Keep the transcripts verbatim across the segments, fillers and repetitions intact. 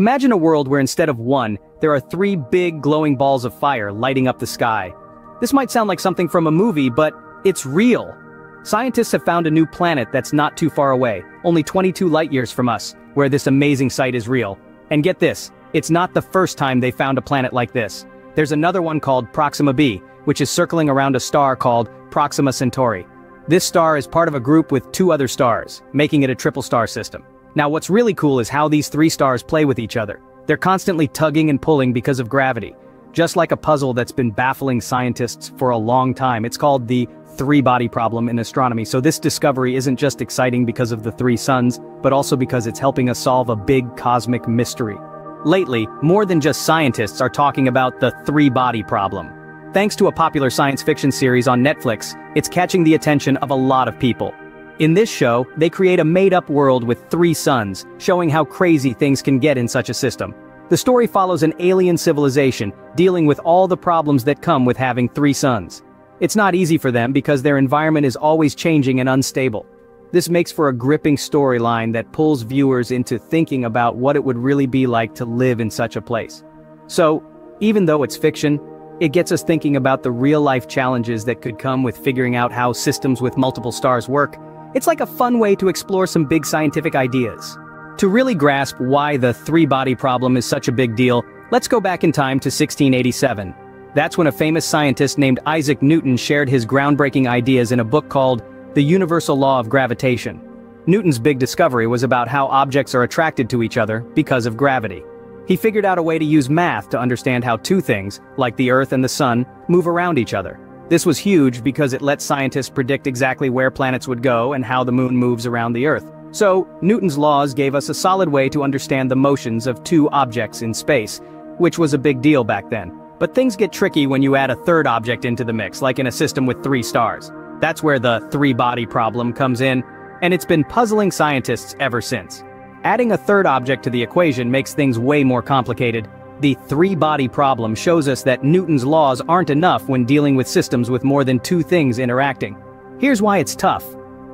Imagine a world where instead of one, there are three big glowing balls of fire lighting up the sky. This might sound like something from a movie, but it's real. Scientists have found a new planet that's not too far away, only twenty-two light-years from us, where this amazing sight is real. And get this, it's not the first time they found a planet like this. There's another one called Proxima b, which is circling around a star called Proxima Centauri. This star is part of a group with two other stars, making it a triple star system. Now what's really cool is how these three stars play with each other. They're constantly tugging and pulling because of gravity. Just like a puzzle that's been baffling scientists for a long time, it's called the three-body problem in astronomy. So this discovery isn't just exciting because of the three suns, but also because it's helping us solve a big cosmic mystery. Lately, more than just scientists are talking about the three-body problem. Thanks to a popular science fiction series on Netflix, it's catching the attention of a lot of people. In this show, they create a made-up world with three suns, showing how crazy things can get in such a system. The story follows an alien civilization, dealing with all the problems that come with having three suns. It's not easy for them because their environment is always changing and unstable. This makes for a gripping storyline that pulls viewers into thinking about what it would really be like to live in such a place. So, even though it's fiction, it gets us thinking about the real-life challenges that could come with figuring out how systems with multiple stars work. It's like a fun way to explore some big scientific ideas. To really grasp why the three-body problem is such a big deal, let's go back in time to sixteen eighty-seven. That's when a famous scientist named Isaac Newton shared his groundbreaking ideas in a book called The Universal Law of Gravitation. Newton's big discovery was about how objects are attracted to each other because of gravity. He figured out a way to use math to understand how two things, like the Earth and the Sun, move around each other. This was huge because it let scientists predict exactly where planets would go and how the moon moves around the Earth. So, Newton's laws gave us a solid way to understand the motions of two objects in space, which was a big deal back then. But things get tricky when you add a third object into the mix, like in a system with three stars. That's where the three-body problem comes in, and it's been puzzling scientists ever since. Adding a third object to the equation makes things way more complicated. The three-body problem shows us that Newton's laws aren't enough when dealing with systems with more than two things interacting. Here's why it's tough.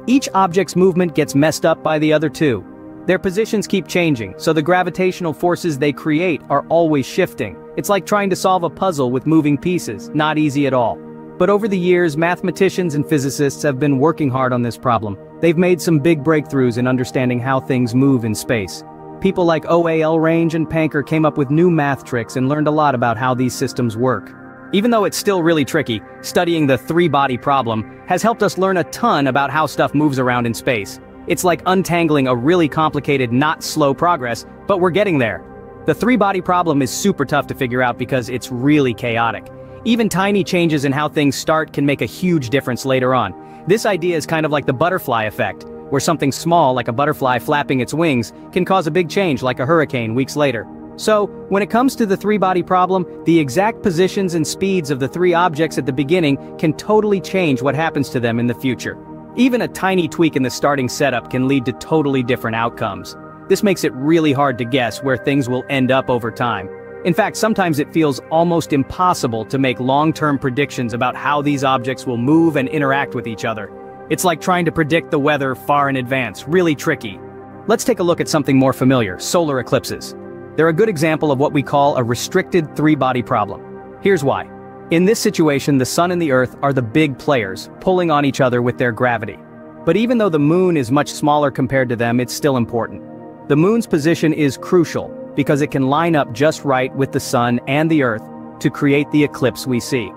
Each object's movement gets messed up by the other two. Their positions keep changing, so the gravitational forces they create are always shifting. It's like trying to solve a puzzle with moving pieces, not easy at all. But over the years, mathematicians and physicists have been working hard on this problem. They've made some big breakthroughs in understanding how things move in space. People like Lagrange and Poincaré came up with new math tricks and learned a lot about how these systems work. Even though it's still really tricky, studying the three-body problem has helped us learn a ton about how stuff moves around in space. It's like untangling a really complicated, not slow progress, but we're getting there. The three-body problem is super tough to figure out because it's really chaotic. Even tiny changes in how things start can make a huge difference later on. This idea is kind of like the butterfly effect, where something small like a butterfly flapping its wings can cause a big change like a hurricane weeks later. So, when it comes to the three-body problem, the exact positions and speeds of the three objects at the beginning can totally change what happens to them in the future. Even a tiny tweak in the starting setup can lead to totally different outcomes. This makes it really hard to guess where things will end up over time. In fact, sometimes it feels almost impossible to make long-term predictions about how these objects will move and interact with each other. It's like trying to predict the weather far in advance, really tricky. Let's take a look at something more familiar, solar eclipses. They're a good example of what we call a restricted three-body problem. Here's why. In this situation, the Sun and the Earth are the big players, pulling on each other with their gravity. But even though the Moon is much smaller compared to them, it's still important. The Moon's position is crucial, because it can line up just right with the Sun and the Earth to create the eclipse we see.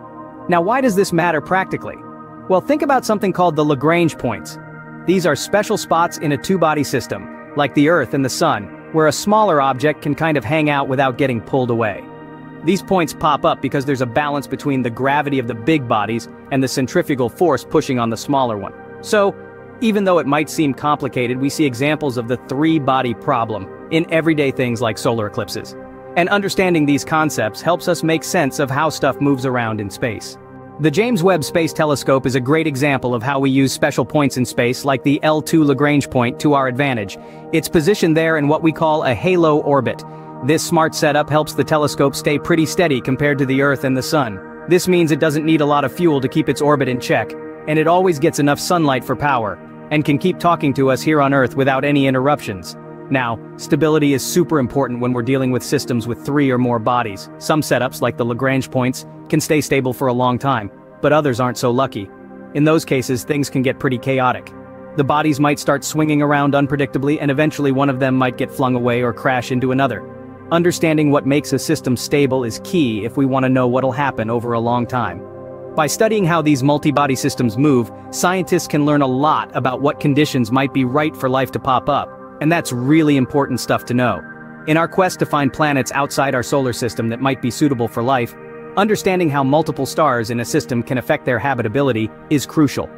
Now, why does this matter practically? Well, think about something called the Lagrange points. These are special spots in a two-body system, like the Earth and the Sun, where a smaller object can kind of hang out without getting pulled away. These points pop up because there's a balance between the gravity of the big bodies and the centrifugal force pushing on the smaller one. So, even though it might seem complicated, we see examples of the three-body problem in everyday things like solar eclipses. And understanding these concepts helps us make sense of how stuff moves around in space. The James Webb Space Telescope is a great example of how we use special points in space like the L two Lagrange point to our advantage. It's positioned there in what we call a halo orbit. This smart setup helps the telescope stay pretty steady compared to the Earth and the Sun. This means it doesn't need a lot of fuel to keep its orbit in check, and it always gets enough sunlight for power, and can keep talking to us here on Earth without any interruptions. Now, stability is super important when we're dealing with systems with three or more bodies. Some setups, like the Lagrange points, can stay stable for a long time, but others aren't so lucky. In those cases, things can get pretty chaotic. The bodies might start swinging around unpredictably, and eventually one of them might get flung away or crash into another. Understanding what makes a system stable is key if we want to know what'll happen over a long time. By studying how these multi-body systems move, scientists can learn a lot about what conditions might be right for life to pop up, and that's really important stuff to know. In our quest to find planets outside our solar system that might be suitable for life, understanding how multiple stars in a system can affect their habitability is crucial.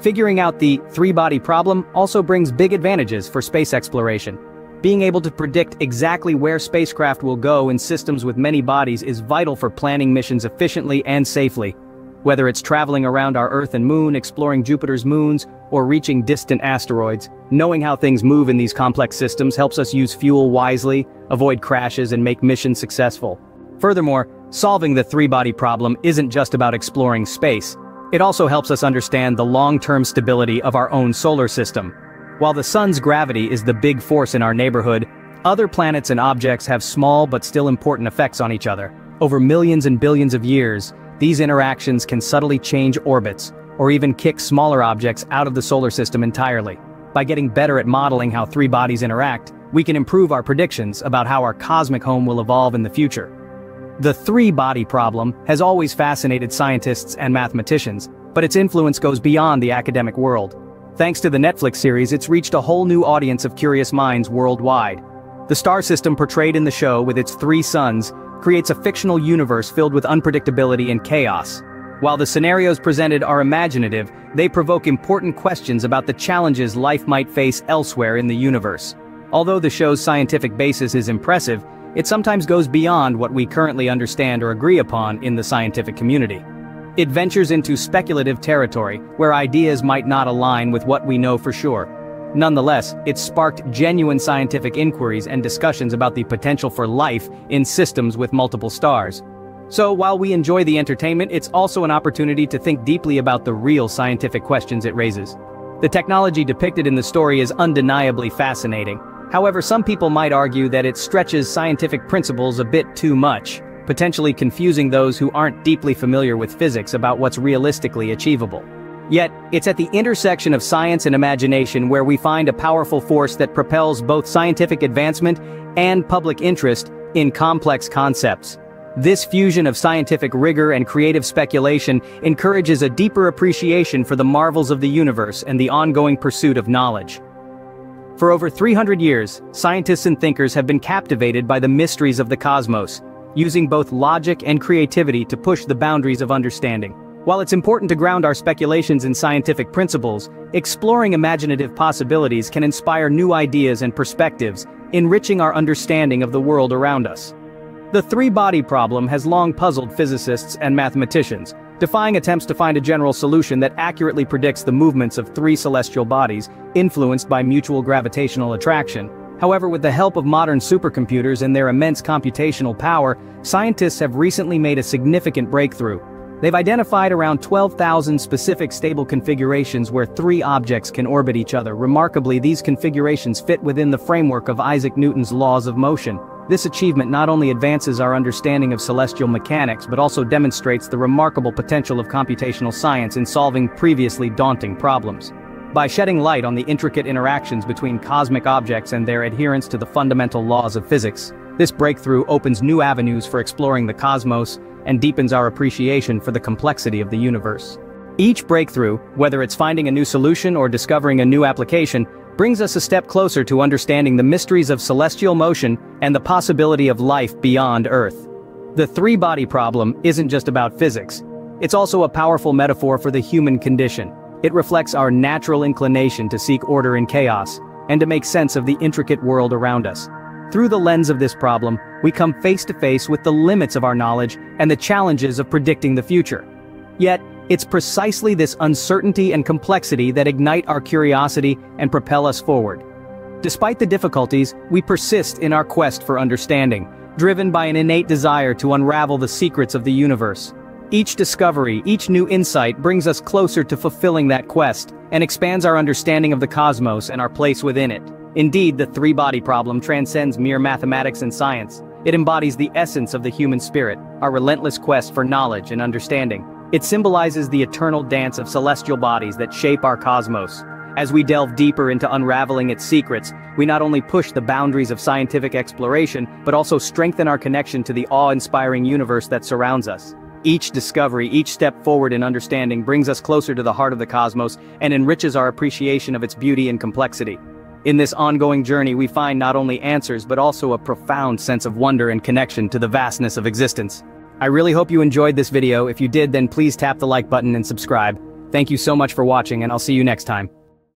Figuring out the three-body problem also brings big advantages for space exploration. Being able to predict exactly where spacecraft will go in systems with many bodies is vital for planning missions efficiently and safely. Whether it's traveling around our Earth and Moon, exploring Jupiter's moons, or reaching distant asteroids, knowing how things move in these complex systems helps us use fuel wisely, avoid crashes, and make missions successful. Furthermore, solving the three-body problem isn't just about exploring space. It also helps us understand the long-term stability of our own solar system. While the Sun's gravity is the big force in our neighborhood, other planets and objects have small but still important effects on each other. Over millions and billions of years, these interactions can subtly change orbits, or even kick smaller objects out of the solar system entirely. By getting better at modeling how three bodies interact, we can improve our predictions about how our cosmic home will evolve in the future. The three-body problem has always fascinated scientists and mathematicians, but its influence goes beyond the academic world. Thanks to the Netflix series, it's reached a whole new audience of curious minds worldwide. The star system portrayed in the show, with its three suns, creates a fictional universe filled with unpredictability and chaos. While the scenarios presented are imaginative, they provoke important questions about the challenges life might face elsewhere in the universe. Although the show's scientific basis is impressive, it sometimes goes beyond what we currently understand or agree upon in the scientific community. It ventures into speculative territory, where ideas might not align with what we know for sure. Nonetheless, it sparked genuine scientific inquiries and discussions about the potential for life in systems with multiple stars. So, while we enjoy the entertainment, it's also an opportunity to think deeply about the real scientific questions it raises. The technology depicted in the story is undeniably fascinating. However, some people might argue that it stretches scientific principles a bit too much, potentially confusing those who aren't deeply familiar with physics about what's realistically achievable. Yet, it's at the intersection of science and imagination where we find a powerful force that propels both scientific advancement and public interest in complex concepts. This fusion of scientific rigor and creative speculation encourages a deeper appreciation for the marvels of the universe and the ongoing pursuit of knowledge. For over three hundred years, scientists and thinkers have been captivated by the mysteries of the cosmos, using both logic and creativity to push the boundaries of understanding. While it's important to ground our speculations in scientific principles, exploring imaginative possibilities can inspire new ideas and perspectives, enriching our understanding of the world around us. The three-body problem has long puzzled physicists and mathematicians, defying attempts to find a general solution that accurately predicts the movements of three celestial bodies influenced by mutual gravitational attraction. However, with the help of modern supercomputers and their immense computational power, scientists have recently made a significant breakthrough. They've identified around twelve thousand specific stable configurations where three objects can orbit each other. Remarkably, these configurations fit within the framework of Isaac Newton's laws of motion. This achievement not only advances our understanding of celestial mechanics but also demonstrates the remarkable potential of computational science in solving previously daunting problems. By shedding light on the intricate interactions between cosmic objects and their adherence to the fundamental laws of physics, this breakthrough opens new avenues for exploring the cosmos and deepens our appreciation for the complexity of the universe. Each breakthrough, whether it's finding a new solution or discovering a new application, brings us a step closer to understanding the mysteries of celestial motion and the possibility of life beyond Earth. The three-body problem isn't just about physics. It's also a powerful metaphor for the human condition. It reflects our natural inclination to seek order in chaos and to make sense of the intricate world around us. Through the lens of this problem, we come face to face with the limits of our knowledge and the challenges of predicting the future. Yet, it's precisely this uncertainty and complexity that ignite our curiosity and propel us forward. Despite the difficulties, we persist in our quest for understanding, driven by an innate desire to unravel the secrets of the universe. Each discovery, each new insight brings us closer to fulfilling that quest and expands our understanding of the cosmos and our place within it. Indeed, the three-body problem transcends mere mathematics and science. It embodies the essence of the human spirit, our relentless quest for knowledge and understanding. It symbolizes the eternal dance of celestial bodies that shape our cosmos. As we delve deeper into unraveling its secrets, we not only push the boundaries of scientific exploration, but also strengthen our connection to the awe-inspiring universe that surrounds us. Each discovery, each step forward in understanding brings us closer to the heart of the cosmos and enriches our appreciation of its beauty and complexity. In this ongoing journey, we find not only answers but also a profound sense of wonder and connection to the vastness of existence. I really hope you enjoyed this video. If you did, then please tap the like button and subscribe. Thank you so much for watching, and I'll see you next time.